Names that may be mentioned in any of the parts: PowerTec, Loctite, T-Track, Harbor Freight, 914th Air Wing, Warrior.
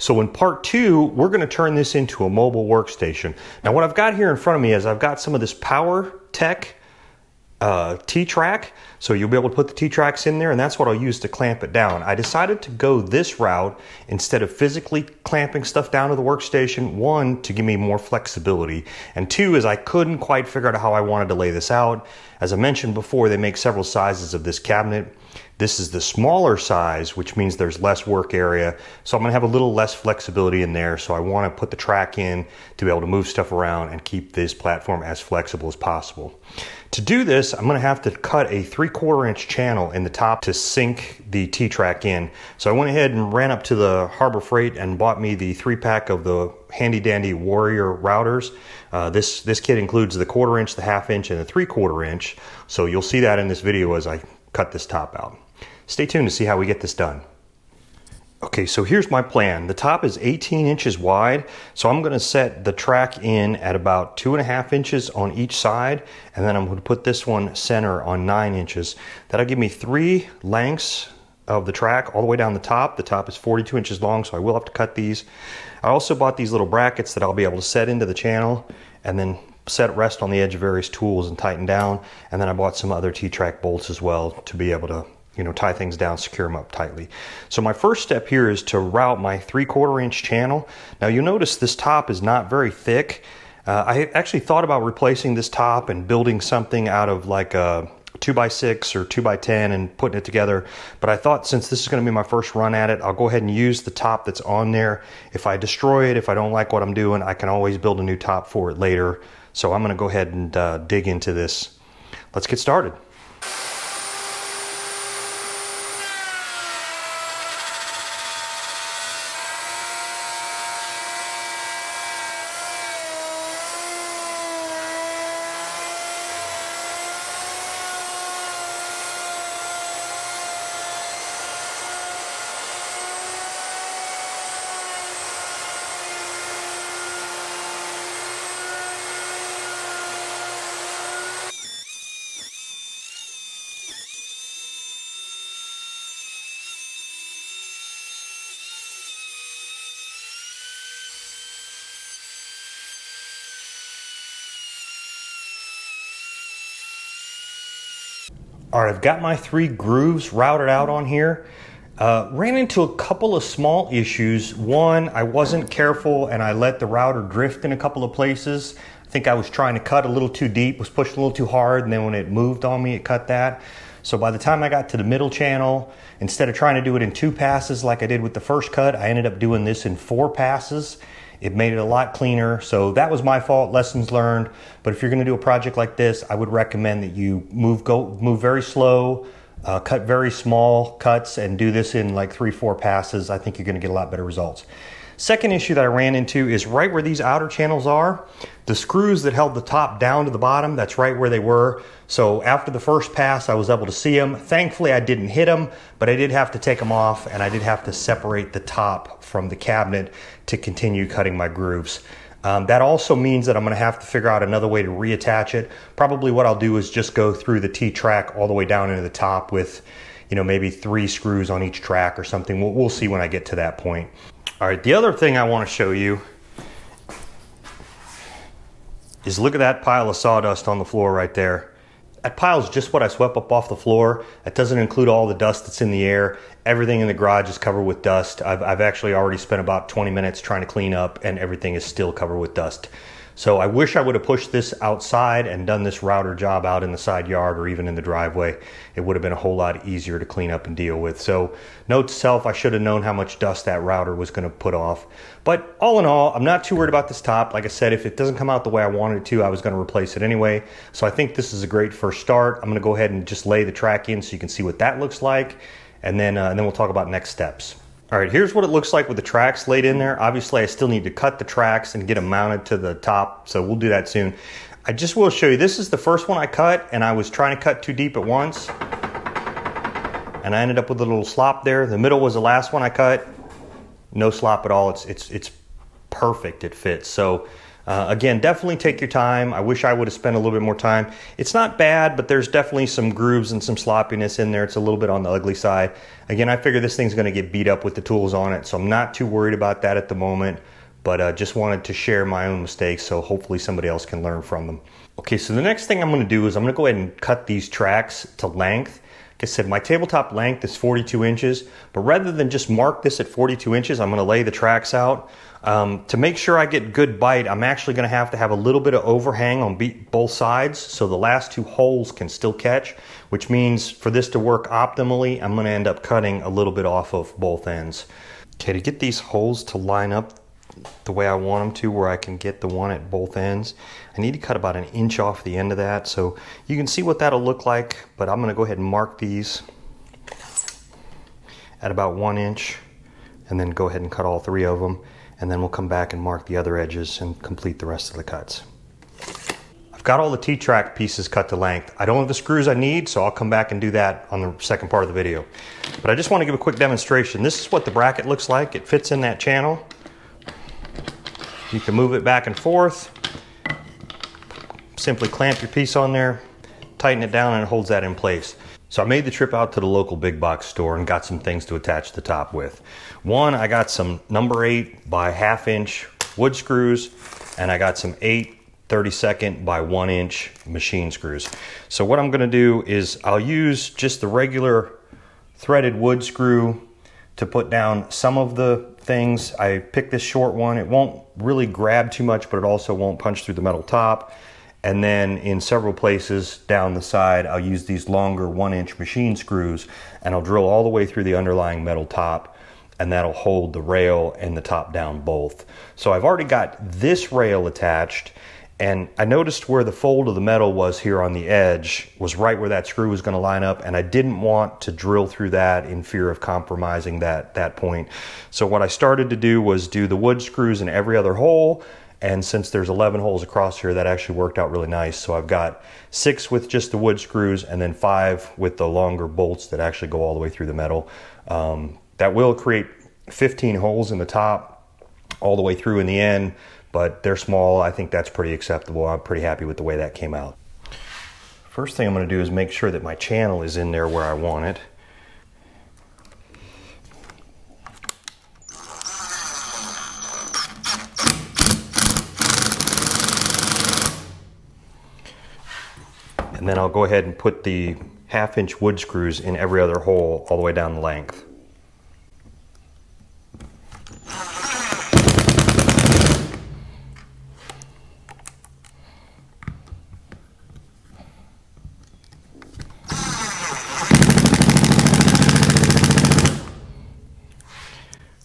So in part two, we're going to turn this into a mobile workstation. Now what I've got here in front of me is I've got some of this PowerTec T-Track, so you'll be able to put the T-Tracks in there, and that's what I'll use to clamp it down. I decided to go this route instead of physically clamping stuff down to the workstation, one, to give me more flexibility, and two, is I couldn't quite figure out how I wanted to lay this out. As I mentioned before, they make several sizes of this cabinet. This is the smaller size, which means there's less work area, so I'm going to have a little less flexibility in there, so I want to put the track in to be able to move stuff around and keep this platform as flexible as possible. To do this, I'm going to have to cut a 3/4 inch channel in the top to sink the T-Track in. So I went ahead and ran up to the Harbor Freight and bought me the 3-pack of the handy dandy Warrior routers. This kit includes the 1/4 inch, the 1/2 inch, and the 3/4 inch. So you'll see that in this video as I cut this top out. Stay tuned to see how we get this done. Okay, so here's my plan. The top is 18 inches wide, so I'm going to set the track in at about 2.5 inches on each side, and then I'm going to put this one center on 9 inches. That'll give me 3 lengths of the track all the way down the top. The top is 42 inches long, so I will have to cut these. I also bought these little brackets that I'll be able to set into the channel and then set rest on the edge of various tools and tighten down, and then I bought some other T-Track bolts as well to be able to tie things down, secure them up tightly. So my first step here is to route my 3/4 inch channel. Now you'll notice this top is not very thick. I actually thought about replacing this top and building something out of like a 2x6 or 2x10 and putting it together, but I thought since this is going to be my first run at it, I'll go ahead and use the top that's on there. If I destroy it, if I don't like what I'm doing, I can always build a new top for it later. So I'm going to go ahead and dig into this. Let's get started. All right, I've got my 3 grooves routed out on here. Ran into a couple of small issues. One, I wasn't careful and I let the router drift in a couple of places. I think I was trying to cut a little too deep, was pushing a little too hard, and then when it moved on me, it cut that. So by the time I got to the middle channel, instead of trying to do it in 2 passes like I did with the first cut, I ended up doing this in 4 passes. It made it a lot cleaner, so that was my fault, lessons learned. But if you're gonna do a project like this, I would recommend that you move very slow, cut very small cuts, and do this in like 3-4 passes. I think you're gonna get a lot better results. Second issue that I ran into is right where these outer channels are, the screws that held the top down to the bottom, that's right where they were. So after the first pass, I was able to see them. Thankfully, I didn't hit them, but I did have to take them off, and I did have to separate the top from the cabinet to continue cutting my grooves. That also means that I'm going to have to figure out another way to reattach it. Probably what I'll do is just go through the T-Track all the way down into the top with, maybe 3 screws on each track or something. We'll see when I get to that point. All right, the other thing I want to show you is look at that pile of sawdust on the floor right there. That pile is just what I swept up off the floor. That doesn't include all the dust that's in the air. Everything in the garage is covered with dust. I've actually already spent about 20 minutes trying to clean up, and everything is still covered with dust. So I wish I would have pushed this outside and done this router job out in the side yard or even in the driveway. It would have been a whole lot easier to clean up and deal with. So note to self, I should have known how much dust that router was going to put off. But all in all, I'm not too worried about this top. Like I said, if it doesn't come out the way I wanted it to, I was going to replace it anyway. So I think this is a great first start. I'm going to go ahead and just lay the track in so you can see what that looks like. And then we'll talk about next steps. All right, here's what it looks like with the tracks laid in there. Obviously, I still need to cut the tracks and get them mounted to the top, so we'll do that soon. I just will show you, this is the first one I cut, and I was trying to cut too deep at once, and I ended up with a little slop there. The middle was the last one I cut. No slop at all. It's perfect, it fits. So Again, definitely take your time. I wish I would have spent a little bit more time. It's not bad, but there's definitely some grooves and some sloppiness in there. It's a little bit on the ugly side. Again, I figure this thing's going to get beat up with the tools on it, so I'm not too worried about that at the moment. But just wanted to share my own mistakes, so hopefully somebody else can learn from them. Okay, so the next thing I'm going to do is I'm going to go ahead and cut these tracks to length. Like I said, my tabletop length is 42 inches, but rather than just mark this at 42 inches, I'm going to lay the tracks out. To make sure I get good bite, I'm actually going to have a little bit of overhang on both sides so the last two holes can still catch, which means for this to work optimally, I'm going to end up cutting a little bit off of both ends. Okay, to get these holes to line up the way I want them to, where I can get the one at both ends, I need to cut about an inch off the end of that, so you can see what that'll look like. But I'm gonna go ahead and mark these at about 1 inch and then go ahead and cut all three of them, and then we'll come back and mark the other edges and complete the rest of the cuts. I've got all the T-Track pieces cut to length. I don't have the screws I need, so I'll come back and do that on the second part of the video, but I just want to give a quick demonstration. This is what the bracket looks like. It fits in that channel. You can move it back and forth. Simply clamp your piece on there, tighten it down, and it holds that in place. So I made the trip out to the local big box store and got some things to attach the top with. One, I got some number 8 by 1/2 inch wood screws, and I got some 8 32nd by 1 inch machine screws. So what I'm gonna do is I'll use just the regular threaded wood screw to put down some of the things. I picked this short one. It won't really grab too much, but it also won't punch through the metal top. And then in several places down the side, I'll use these longer 1 inch machine screws, and I'll drill all the way through the underlying metal top, and that'll hold the rail and the top down both. So I've already got this rail attached, and I noticed where the fold of the metal was here on the edge was right where that screw was going to line up, and I didn't want to drill through that in fear of compromising that point. So what I started to do was do the wood screws in every other hole, and since there's 11 holes across here, that actually worked out really nice. So I've got 6 with just the wood screws, and then 5 with the longer bolts that actually go all the way through the metal. That will create 15 holes in the top all the way through in the end, but they're small. I think that's pretty acceptable. I'm pretty happy with the way that came out. First thing I'm going to do is make sure that my channel is in there where I want it. And then I'll go ahead and put the 1/2 inch wood screws in every other hole all the way down the length.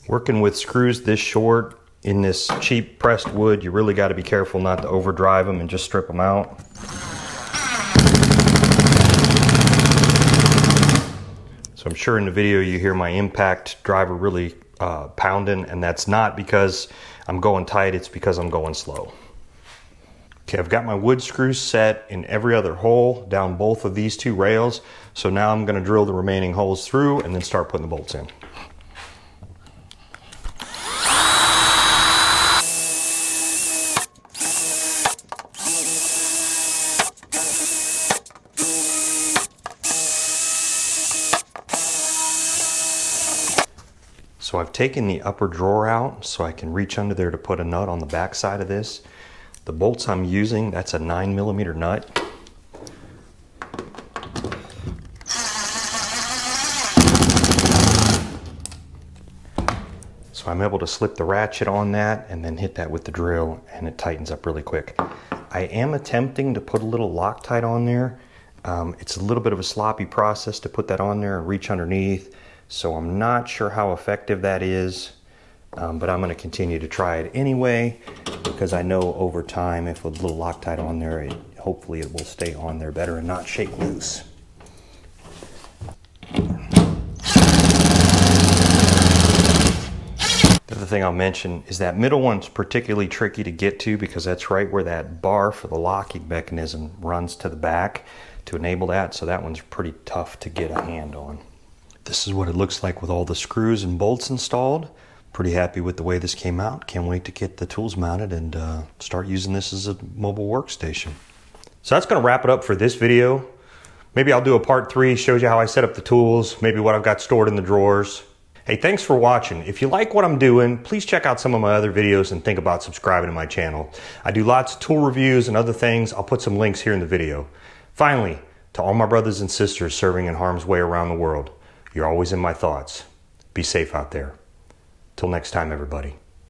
Working with screws this short in this cheap pressed wood, you really got to be careful not to overdrive them and just strip them out. So I'm sure in the video you hear my impact driver really pounding, and that's not because I'm going tight, it's because I'm going slow. Okay, I've got my wood screws set in every other hole down both of these two rails, so now I'm going to drill the remaining holes through and then start putting the bolts in. So I've taken the upper drawer out so I can reach under there to put a nut on the back side of this. The bolts I'm using, that's a 9mm nut. So I'm able to slip the ratchet on that and then hit that with the drill, and it tightens up really quick. I am attempting to put a little Loctite on there. It's a little bit of a sloppy process to put that on there and reach underneath. So I'm not sure how effective that is, but I'm going to continue to try it anyway, because I know over time, if a little Loctite on there, hopefully it will stay on there better and not shake loose. The other thing I'll mention is that middle one's particularly tricky to get to, because that's right where that bar for the locking mechanism runs to the back to enable that. So that one's pretty tough to get a hand on. This is what it looks like with all the screws and bolts installed. Pretty happy with the way this came out. Can't wait to get the tools mounted and start using this as a mobile workstation. So that's going to wrap it up for this video. Maybe I'll do a part 3, shows you how I set up the tools, maybe what I've got stored in the drawers. Hey, thanks for watching. If you like what I'm doing, please check out some of my other videos and think about subscribing to my channel. I do lots of tool reviews and other things. I'll put some links here in the video. Finally, to all my brothers and sisters serving in harm's way around the world, you're always in my thoughts. Be safe out there. Till next time, everybody.